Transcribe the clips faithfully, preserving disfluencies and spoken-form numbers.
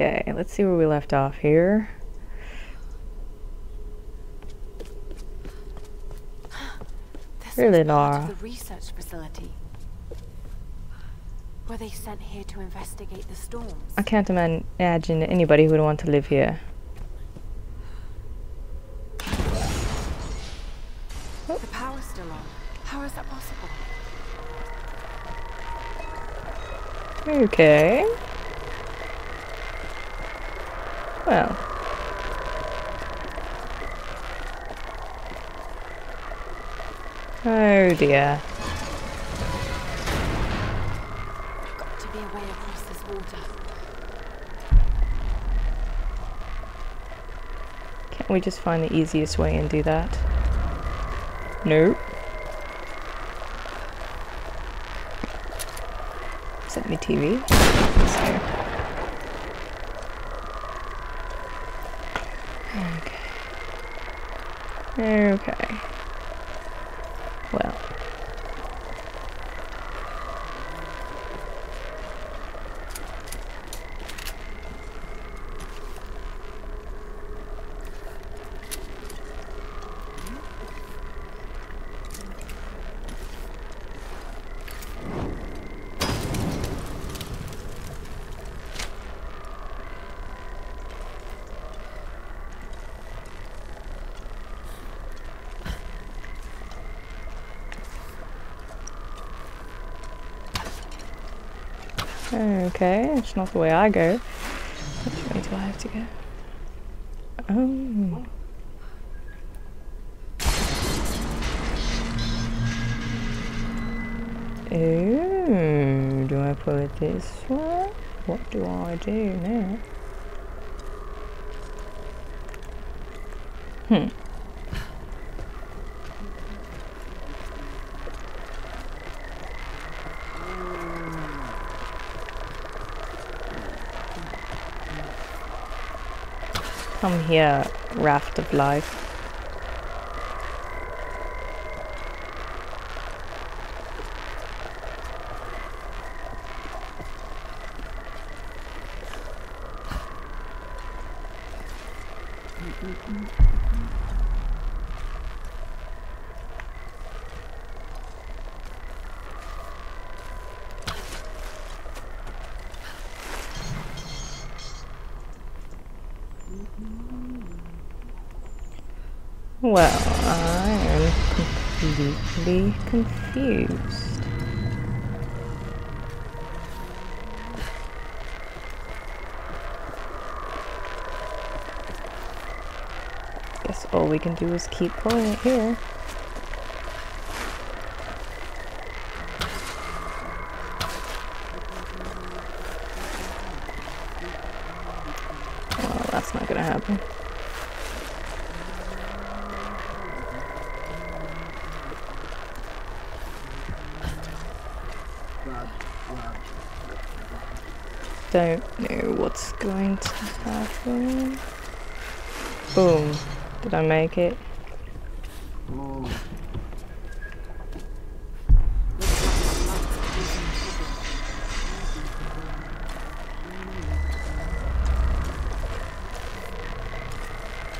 Okay, let's see where we left off here. Here they are. The research facility. Were they sent here to investigate the storms? I can't imagine anybody who would want to live here. The power's still on. How is that possible? Okay. Well. Oh dear. There's got to be a way across this water. Can't we just find the easiest way and do that? Nope. Sent me T V. So. Okay. Okay. Well. Okay, it's not the way I go. Which way do I have to go? Oh. Ooh, do I pull it this way? What do I do now? Hmm. Come here, raft of life. Well, I am completely confused. Guess all we can do is keep pulling it here. Well, that's not gonna happen. Don't know what's going to happen. Boom. Did I make it?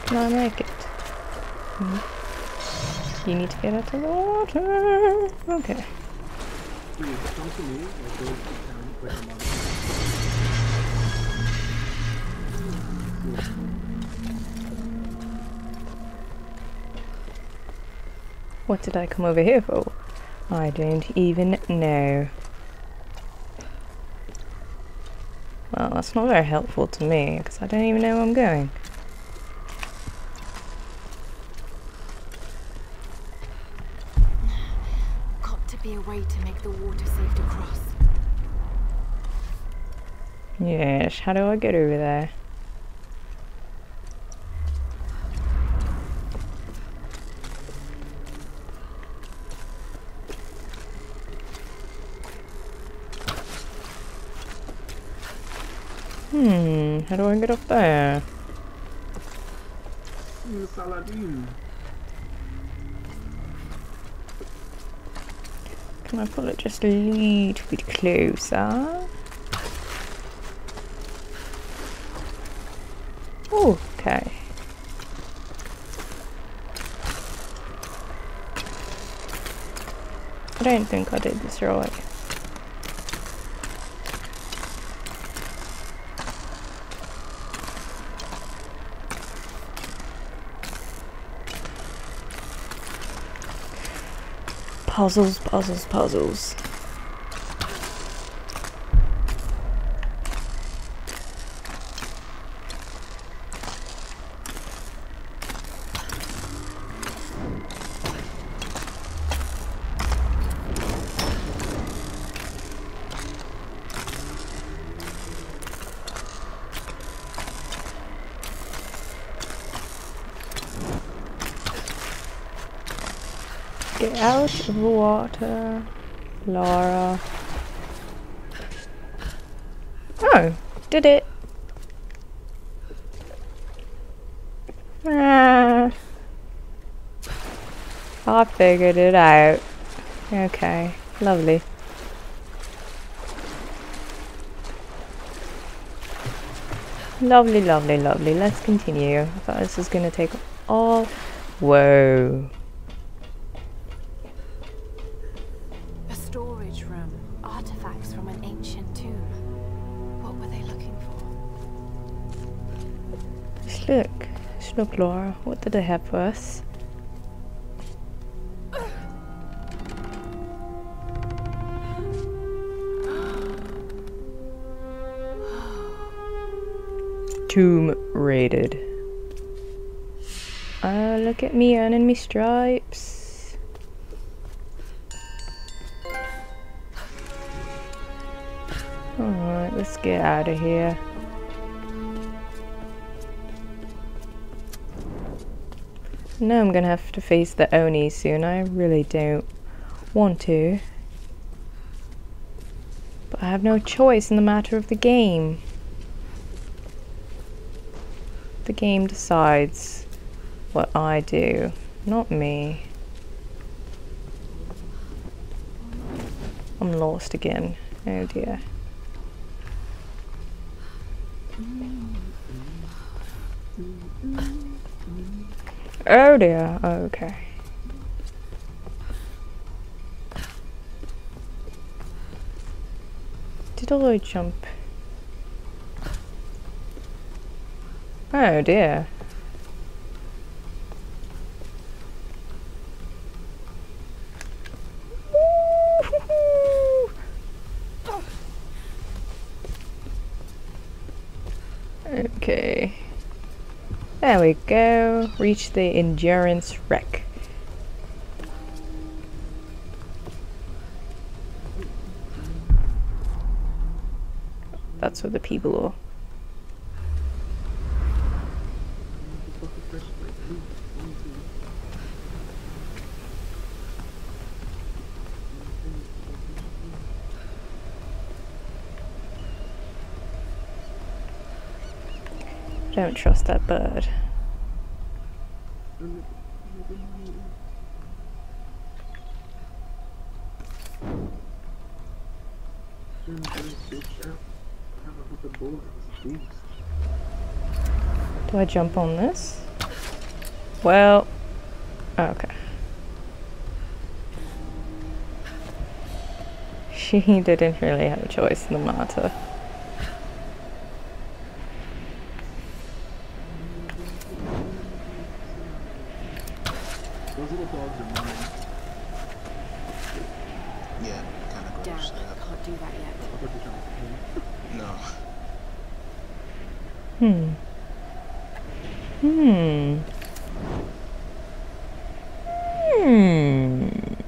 Can I make it? Hmm. You need to get out of the water. Okay. What did I come over here for? I don't even know. Well, that's not very helpful to me, because I don't even know where I'm going. Got to be a way to make the water safe to cross. Yes, how do I get over there? Hmm, how do I get up there? Can I pull it just a little bit closer? don't think I did this right. Puzzles, puzzles, puzzles. Get out of the water, Laura. Oh, did it. Ah, I figured it out. Okay, lovely. Lovely, lovely, lovely. Let's continue. I thought this was going to take all... Whoa. Look, look, Laura, what did they have for us? Tomb Raider. Ah, uh, look at me earning me stripes. Alright, let's get out of here. No, I'm gonna have to face the Oni soon. I really don't want to, but I have no choice in the matter of the game. The game decides what I do, not me. I'm lost again. Oh dear. Oh dear, okay. Did I jump? Oh dear. Okay. There we go, reach the Endurance wreck. That's where the people are. I don't trust that bird. Do I jump on this? Well, okay. She didn't really have a choice in the matter. Hmm. Hmm. Hmm. Where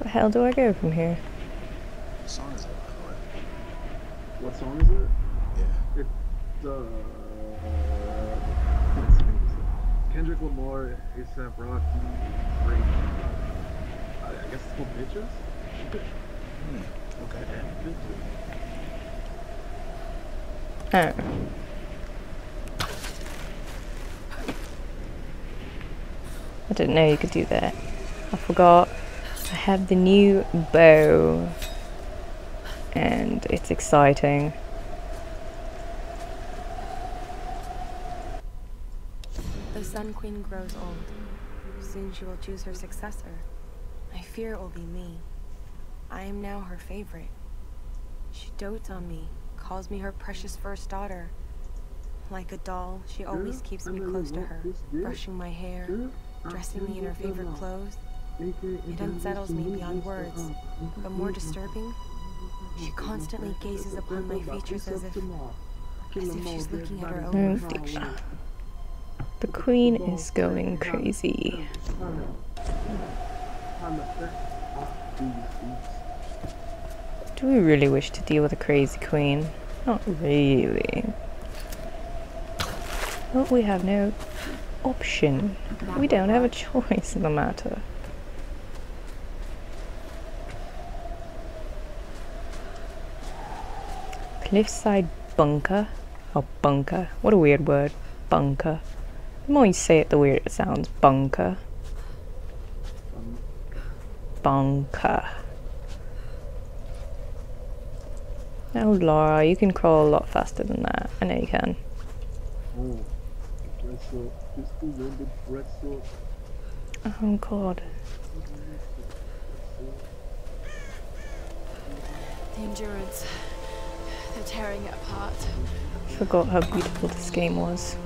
the hell do I go from here? What song is it? What song is it? Yeah. It's uh, uh Kendrick Lamar, A$AP Rocky, Drake. I, I guess it's called Bitches. Oh. I didn't know you could do that. I forgot. I have the new bow, and it's exciting. The Sun Queen grows old. Soon she will choose her successor. I fear it will be me. I am now her favorite. She dotes on me, calls me her precious first daughter. Like a doll, she always keeps me close to her, brushing my hair, dressing me in her favorite clothes. It unsettles me beyond words, but more disturbing, she constantly gazes upon my features as if, as if she's looking at her own reflection. The queen is going crazy. Do we really wish to deal with a crazy queen? Not really. But we have no option. We don't have a choice in the matter. Cliffside bunker? Oh, bunker. What a weird word. Bunker. The more you say it, the weirder it sounds. Bunker. Bunker. Now, Laura, you can crawl a lot faster than that. I know you can. Oh. Oh god. The Endurance. They're tearing it apart. I forgot how beautiful this game was.